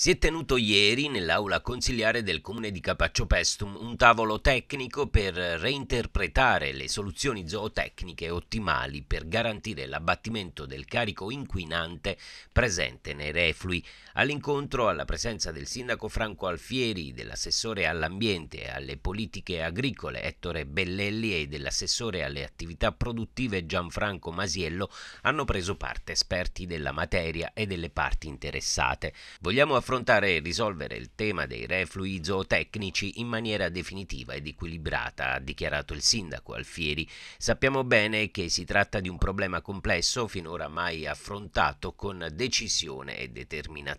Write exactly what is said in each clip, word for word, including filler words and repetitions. Si è tenuto ieri nell'aula consiliare del comune di Capaccio Paestum un tavolo tecnico per reinterpretare le soluzioni zootecniche ottimali per garantire l'abbattimento del carico inquinante presente nei reflui. All'incontro, alla presenza del sindaco Franco Alfieri, dell'assessore all'ambiente e alle politiche agricole Ettore Bellelli e dell'assessore alle attività produttive Gianfranco Masiello, hanno preso parte esperti della materia e delle parti interessate. Vogliamo affrontare e risolvere il tema dei reflui zootecnici in maniera definitiva ed equilibrata, ha dichiarato il sindaco Alfieri. Sappiamo bene che si tratta di un problema complesso finora mai affrontato con decisione e determinazione.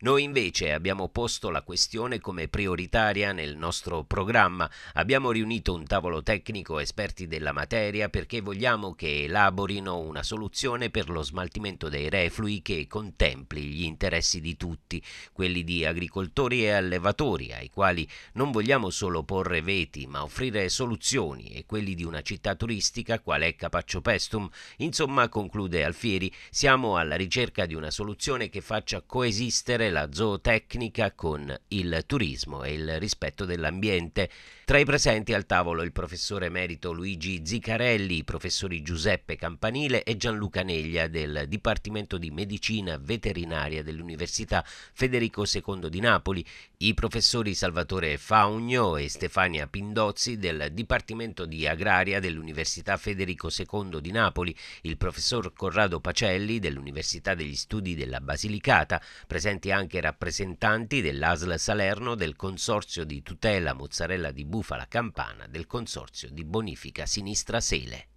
Noi invece abbiamo posto la questione come prioritaria nel nostro programma. Abbiamo riunito un tavolo tecnico esperti della materia perché vogliamo che elaborino una soluzione per lo smaltimento dei reflui che contempli gli interessi di tutti, quelli di agricoltori e allevatori, ai quali non vogliamo solo porre veti ma offrire soluzioni, e quelli di una città turistica qual è Capaccio Paestum. Insomma, conclude Alfieri, siamo alla ricerca di una soluzione che faccia coesistere la zootecnica con il turismo e il rispetto dell'ambiente. Tra i presenti al tavolo il professore emerito Luigi Zicarelli, i professori Giuseppe Campanile e Gianluca Neglia del Dipartimento di Medicina Veterinaria dell'Università Federico secondo di Napoli, i professori Salvatore Faugno e Stefania Pindozzi del Dipartimento di Agraria dell'Università Federico secondo di Napoli, il professor Corrado Pacelli dell'Università degli Studi della Basilicata, presenti anche rappresentanti dell'A S L Salerno, del Consorzio di Tutela Mozzarella di Bufala Campana, del Consorzio di Bonifica Sinistra Sele.